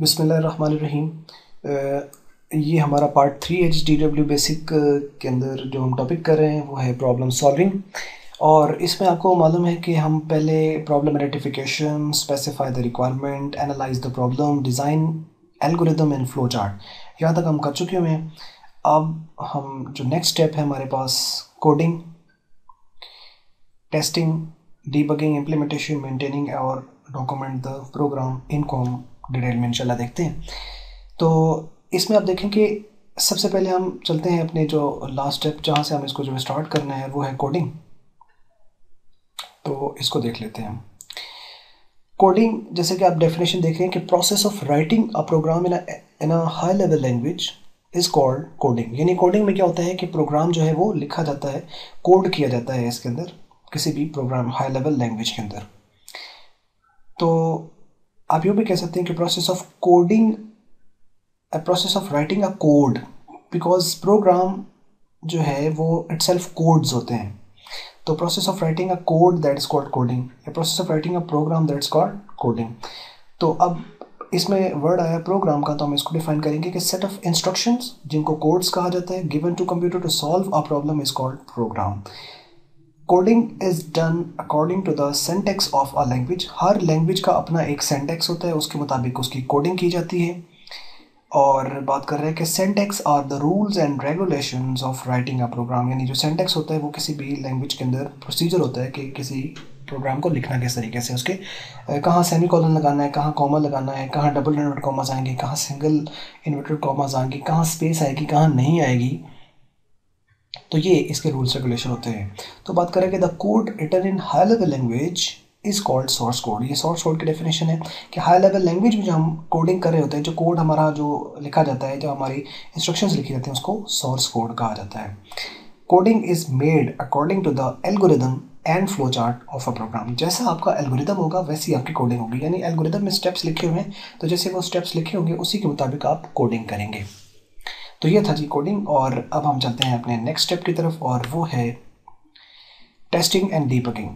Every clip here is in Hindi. बिस्मिल्लाहिर्रहमानिर्रहीम। ये हमारा पार्ट 3 HDW बेसिक के अंदर जो हम टॉपिक कर रहे हैं वो है प्रॉब्लम सॉल्विंग। और इसमें आपको मालूम है कि हम पहले problem identification, specify the requirement, analyse the problem, design algorithm and flow chart, यहाँ तक हम कर चुके हुए हैं। अब हम जो नेक्स्ट स्टेप है हमारे पास coding, testing, debugging, implementation, maintaining और डॉक्यूमेंट द प्रोग्राम, इनको हम डिटेल में इंशाल्लाह देखते हैं। तो इसमें आप देखें कि सबसे पहले हम चलते हैं अपने जो लास्ट स्टेप जहाँ से हम इसको जो स्टार्ट करना है वो है कोडिंग। तो इसको देख लेते हैं हम। कोडिंग, जैसे कि आप डेफिनेशन देख रहे हैं कि process of writing a program in a high level language is called coding. यानी कोडिंग में क्या होता है कि प्रोग्राम जो है वो लिखा जाता है, कोड किया जाता है इसके अंदर, किसी भी प्रोग्राम हाई लेवल लैंग्वेज के अंदर। तो आप यूँ भी कह सकते हैं कि process of coding, process of writing a code, because program जो है वो इट सेल्फ कोड्स होते हैं। तो process of writing a code that is called coding, या process of writing a program that is called coding. तो अब इसमें वर्ड आया प्रोग्राम का, तो हम इसको डिफाइन करेंगे कि सेट ऑफ इंस्ट्रक्शंस जिनको कोड्स कहा जाता है given to computer to solve a problem is called program. Coding is done according to the syntax of a language. हर लैंग्वेज का अपना एक सिंटैक्स होता है, उसके मुताबिक उसकी कोडिंग की जाती है। और बात कर रहे हैं कि syntax are the rules and regulations of writing a program. यानी जो सिंटैक्स होता है वो किसी भी लैंग्वेज के अंदर प्रोसीजर होता है कि किसी प्रोग्राम को लिखना किस तरीके से, उसके कहाँ सेमीकोलन लगाना है, कहाँ कॉमा लगाना है, कहाँ डबल इन्वर्टेड कॉमास आएंगे, कहाँ सिंगल इन्वर्टेड कॉमास आएंगे, कहाँ स्पेस आएगी, कहाँ नहीं आएगी। तो ये इसके रूल्स रेगुलेशन होते हैं। तो बात करें कि the code written in high level language is called source code. ये सोर्स कोड की डेफिनेशन है कि हाई लेवल लैंग्वेज में जो हम कोडिंग कर रहे होते हैं, जो कोड हमारा जो लिखा जाता है, जो हमारी इंस्ट्रक्शंस लिखी जाती हैं, उसको सोर्स कोड कहा जाता है। Coding is made according to the algorithm and flow chart of a program. जैसा आपका एल्गोरिदम होगा वैसी आपकी कोडिंग होगी। यानी एल्गोरिदम में स्टेप्स लिखे हुए हैं, तो जैसे वो स्टेप्स लिखे होंगे उसी के मुताबिक आप कोडिंग करेंगे। तो ये था जी कोडिंग। और अब हम चलते हैं अपने नेक्स्ट स्टेप की तरफ, और वो है टेस्टिंग एंड डीबगिंग।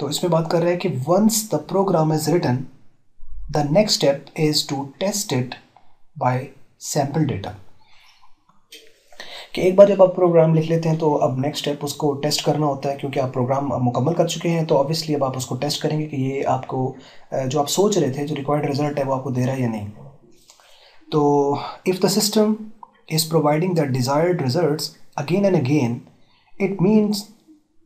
तो इसमें बात कर रहे हैं कि once the program is written the next step is to test it by sample data. कि एक बार जब आप प्रोग्राम लिख लेते हैं तो अब नेक्स्ट स्टेप उसको टेस्ट करना होता है, क्योंकि आप प्रोग्राम मुकम्मल कर चुके हैं। तो ऑब्वियसली अब आप उसको टेस्ट करेंगे कि ये आपको जो आप सोच रहे थे, जो रिक्वायर्ड रिजल्ट है, वो आपको दे रहा है या नहीं। तो if the system is providing the desired results again and again it means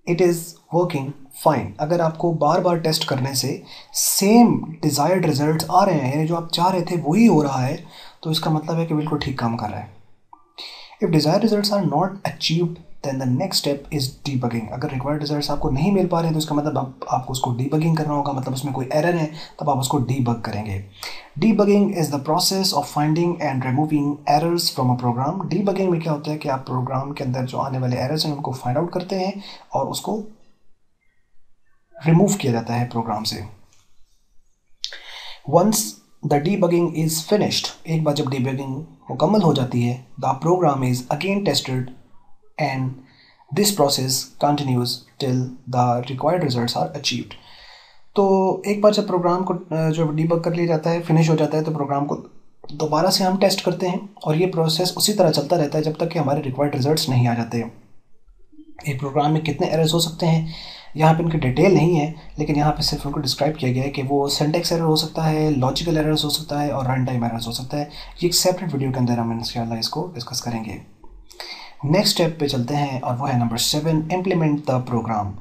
it is working fine. अगर आपको बार बार टेस्ट करने से सेम डिज़ायर्ड रिजल्ट्स आ रहे हैं, यानी जो आप चाह रहे थे वही हो रहा है, तो इसका मतलब है कि बिल्कुल ठीक काम कर रहा है। If desired results are not achieved then the next step is debugging. अगर रिक्वायर्ड रिजल्ट्स आपको नहीं मिल पा रहे हैं तो इसका मतलब आपको उसको डीबगिंग करना होगा, मतलब उसमें कोई एरर है तब आप उसको डीबग करेंगे। Debugging is the process of finding and removing errors from a program. Debugging में क्या होता है कि आप प्रोग्राम के अंदर जो आने वाले एरर्स हैं उनको फाइंड आउट करते हैं और उसको रिमूव किया जाता है प्रोग्राम से। Once the debugging is finished, एक बार जब डीबगिंग मुकम्मल हो जाती है, the program is again tested and this process continues till the required results are achieved। तो एक बार जब प्रोग्राम को जो डीबग कर लिया जाता है, फिनिश हो जाता है, तो प्रोग्राम को दोबारा से हम टेस्ट करते हैं और ये प्रोसेस उसी तरह चलता रहता है जब तक कि हमारे रिक्वायर्ड रिजल्ट्स नहीं आ जाते। एक प्रोग्राम में कितने एरर्स हो सकते हैं, यहाँ पे इनकी डिटेल नहीं है, लेकिन यहाँ पे सिर्फ उनको डिस्क्राइब किया गया है कि वो सिंटैक्स एरर हो सकता है, लॉजिकल एरर्स हो सकता है और रन टाइम एरर्स हो सकता है। ये एक सेपरेट वीडियो के अंदर हम इंशाल्लाह इसको डिस्कस करेंगे। नेक्स्ट स्टेप पे चलते हैं और वो है number 7, implement the program.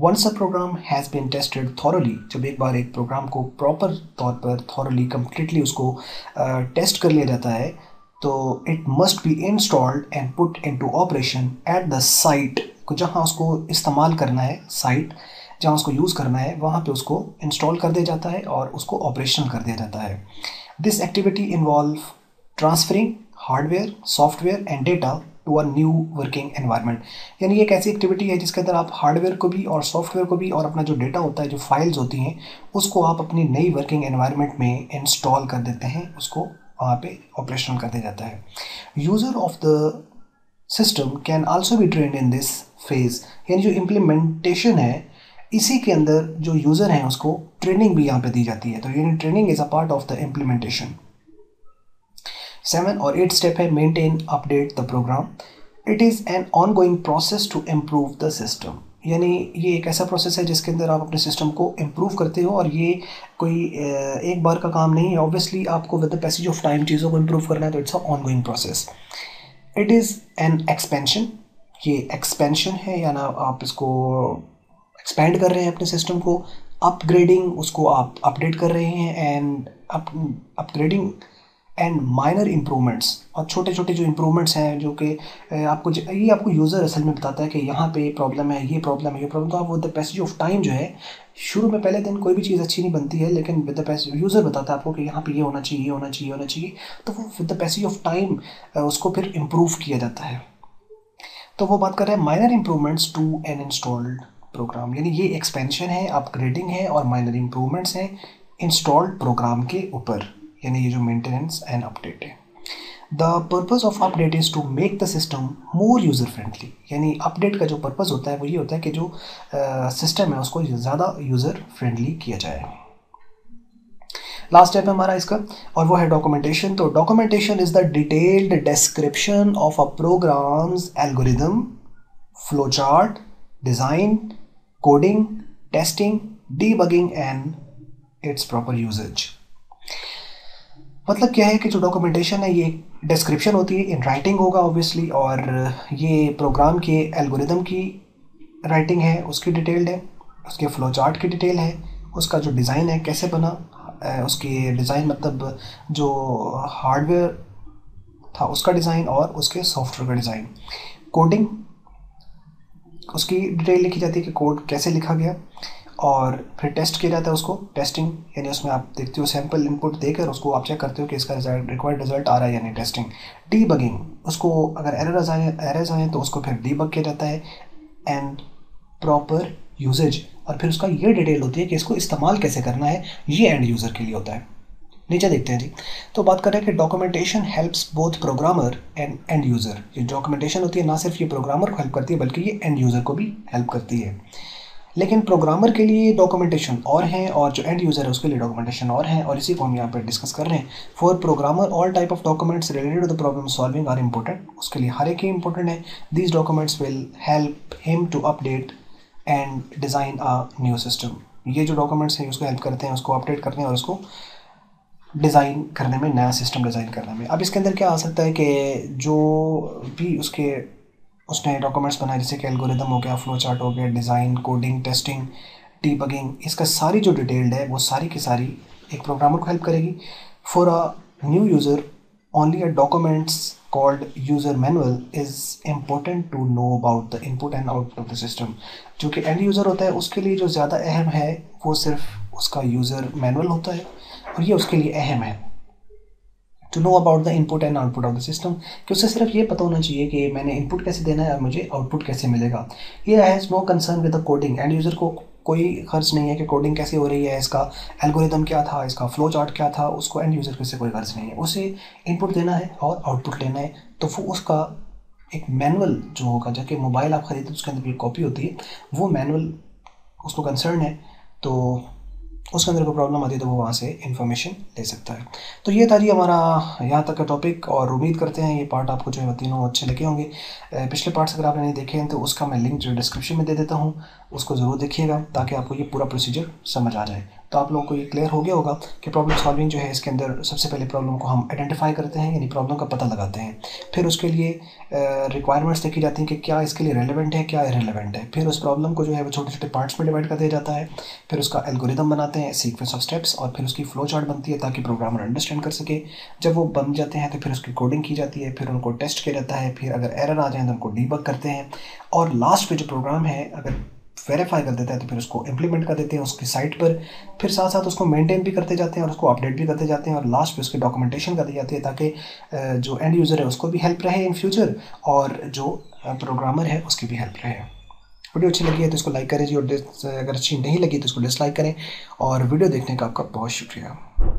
Once a program has been tested thoroughly, जब एक बार एक प्रोग्राम को प्रॉपर तौर पर थॉरली कम्प्लीटली उसको टेस्ट कर लिया जाता है, तो it must be installed and put into operation at the site. को जहाँ उसको इस्तेमाल करना है, साइट जहाँ उसको यूज़ करना है, वहाँ पे उसको इंस्टॉल कर दिया जाता है और उसको ऑपरेशनल कर दिया जाता है। This activity involve transferring hardware, software and data to a new working environment. यानी एक ऐसी एक्टिविटी है जिसके अंदर आप हार्डवेयर को भी और सॉफ्टवेयर को भी और अपना जो डेटा होता है, जो फाइल्स होती हैं, उसको आप अपनी नई वर्किंग एनवायरनमेंट में इंस्टॉल कर देते हैं, उसको वहाँ पे ऑपरेशनल कर दिया जाता है। User of the system can also be trained in this phase. यानी जो इम्प्लीमेंटेशन है इसी के अंदर जो यूज़र हैं उसको ट्रेनिंग भी यहाँ पे दी जाती है। तो यानी training is a part of the implementation. 7 और 8 स्टेप है maintain update the program. It is an ongoing process to improve the system, यानी ये एक ऐसा प्रोसेस है जिसके अंदर आप अपने सिस्टम को इम्प्रूव करते हो और ये कोई एक बार का काम नहीं है। ऑब्वियसली आपको with the passage of time चीज़ों को इम्प्रूव करना है, तो it's a ongoing process. It is an expansion, ये एक्सपेंशन है या ना, आप इसको एक्सपेंड कर रहे हैं अपने सिस्टम को। अपग्रेडिंग, उसको आप अपडेट कर रहे हैं। And upgrading and minor improvements, और छोटे छोटे जो इम्प्रूवमेंट्स हैं जो कि आपको ये आपको यूज़र असल में बताता है कि यहाँ पे प्रॉब्लम है, ये प्रॉब्लम है, ये प्रॉब्लम। तो आप with the passage of time जो है, शुरू में पहले दिन कोई भी चीज़ अच्छी नहीं बनती है, लेकिन विद द पैसेज यूज़र बताता है आपको कि यहाँ पे ये होना चाहिए, ये होना चाहिए, होना चाहिए। तो वो with the passage of time उसको फिर इम्प्रूव किया जाता है। तो वो बात कर रहे हैं minor improvements to an installed program, यानी ये एक्सपेंशन है, अपग्रेडिंग है और माइनर इम्प्रूवमेंट्स हैं इंस्टॉल्ड प्रोग्राम के ऊपर, यानी ये जो मेंटेनेंस एंड अपडेट है। The purpose of update is to make the system more user friendly, यानी अपडेट का जो पर्पज़ होता है वो ये होता है कि जो सिस्टम है उसको ज़्यादा यूज़र फ्रेंडली किया जाए। लास्ट स्टेप है हमारा इसका, और वो है डॉक्यूमेंटेशन। तो documentation is the detailed description of a program's algorithm, flow chart, design, coding, testing, debugging and its proper usage. मतलब क्या है कि जो डॉक्यूमेंटेशन है ये डिस्क्रिप्शन होती है, इन राइटिंग होगा ऑब्वियसली, और ये प्रोग्राम के एल्गोरिदम की राइटिंग है, उसकी डिटेल्ड है, उसके फ्लो चार्ट की डिटेल है, उसका जो डिज़ाइन है कैसे बना, उसके डिज़ाइन मतलब जो हार्डवेयर था उसका डिज़ाइन और उसके सॉफ्टवेयर का डिज़ाइन। कोडिंग, उसकी डिटेल लिखी जाती है कि कोड कैसे लिखा गया, और फिर टेस्ट किया जाता है उसको, टेस्टिंग यानी उसमें आप देखते हो सैम्पल इनपुट देकर उसको आप चेक करते हो कि इसका रिक्वायर्ड रिजल्ट आ रहा है, यानी टेस्टिंग। डीबगिंग, उसको अगर एरर्स आए तो उसको फिर डीबग किया जाता है। एंड प्रॉपर यूजेज, और फिर उसका ये डिटेल होती है कि इसको इस्तेमाल कैसे करना है, ये एंड यूज़र के लिए होता है। नीचे देखते हैं जी। तो बात कर रहे हैं कि documentation helps both programmer and and user. ये डॉक्यूमेंटेशन होती है ना सिर्फ ये प्रोग्रामर को हेल्प करती है बल्कि ये एंड यूज़र को भी हेल्प करती है। लेकिन प्रोग्रामर के लिए डॉक्यूमेंटेशन और हैं और जो एंड यूज़र है उसके लिए डॉक्यूमेंटेशन और हैं, और इसी को हम यहाँ पर डिस्कस कर रहे हैं। For programmer all type of documents related to the problem solving are important, उसके लिए हर एक ही इम्पोर्टेंट है। These documents will help him to update and design a new system. ये जो डॉक्यूमेंट्स हैं उसको हेल्प करते हैं उसको अपडेट करने और उसको डिज़ाइन करने में, नया सिस्टम डिज़ाइन करने में। अब इसके अंदर क्या आ सकता है कि जो भी उसने डॉक्यूमेंट्स बनाए, जैसे कि एल्गोरिदम हो गया, फ्लो चार्ट हो गया, डिज़ाइन, कोडिंग, टेस्टिंग, डीबगिंग, इसका सारी जो डिटेल्ड है वो सारी की सारी एक प्रोग्रामर को हेल्प करेगी। For a new user only a documents called user manual is important to know about the input and output of the system. जो कि एंड यूज़र होता है उसके लिए जो ज़्यादा अहम है वो सिर्फ उसका यूज़र मैनुअल होता है, और ये उसके लिए अहम है to know about the input and output of the system, कि उससे सिर्फ ये पता होना चाहिए कि मैंने इनपुट कैसे देना है और मुझे आउटपुट कैसे मिलेगा। ये has no concern with the coding, and user को कोई खर्च नहीं है कि कोडिंग कैसे हो रही है, इसका एल्गोरिदम क्या था, इसका फ्लो चार्ट क्या था, उसको एंड यूज़र से कोई खर्च नहीं है। उसे इनपुट देना है और आउटपुट लेना है। तो वो उसका एक मैनुअल जो होगा, जबकि मोबाइल आप खरीदते उसके अंदर भी कॉपी होती है, वो मैनुअल उसको कंसर्न है, तो उसके अंदर कोई प्रॉब्लम आती है तो वो वहाँ से इन्फॉर्मेशन ले सकता है। तो ये था जी हमारा यहाँ तक का टॉपिक, और उम्मीद करते हैं ये पार्ट आपको जो है तीनों अच्छे लगे होंगे। पिछले पार्ट्स अगर आपने नहीं देखे हैं तो उसका मैं लिंक जो डिस्क्रिप्शन में दे देता हूँ, उसको ज़रूर देखिएगा ताकि आपको ये पूरा प्रोसीजर समझ आ जाए। तो आप लोगों को ये क्लियर हो गया होगा कि प्रॉब्लम सॉल्विंग जो है इसके अंदर सबसे पहले प्रॉब्लम को हम आइडेंटिफाई करते हैं, यानी प्रॉब्लम का पता लगाते हैं, फिर उसके लिए रिक्वायरमेंट्स देखी जाती हैं कि क्या इसके लिए रेलेवेंट है, क्या इररेलेवेंट है। फिर उस प्रॉब्लम को जो है वो छोटे छोटे पार्ट्स में डिवाइड कर दिया जाता है, फिर उसका एल्गोरिदम बनाते हैं, सीक्वेंस ऑफ स्टेप्स, और फिर उसकी फ्लो चार्ट बनती है ताकि प्रोग्रामर अंडरस्टैंड कर सके। जब वो बन जाते हैं तो फिर उसकी कोडिंग की जाती है, फिर उनको टेस्ट किया जाता है, फिर अगर एरर आ जाए तो उनको डीबग करते हैं, और लास्ट में जो प्रोग्राम है अगर वेरीफाई कर देता है तो फिर उसको इम्प्लीमेंट कर देते हैं उसकी साइट पर। फिर साथ साथ उसको मेंटेन भी करते जाते हैं और उसको अपडेट भी करते जाते हैं, और लास्ट पे उसकी डॉक्यूमेंटेशन कर दी जाती है ताकि जो एंड यूज़र है उसको भी हेल्प रहे इन फ्यूचर, और जो प्रोग्रामर है उसकी भी हेल्प रहे। वीडियो अच्छी लगी है तो इसको लाइक करें जी, और अगर अच्छी नहीं लगी तो इसको डिसलाइक करें, और वीडियो देखने का आपका बहुत शुक्रिया।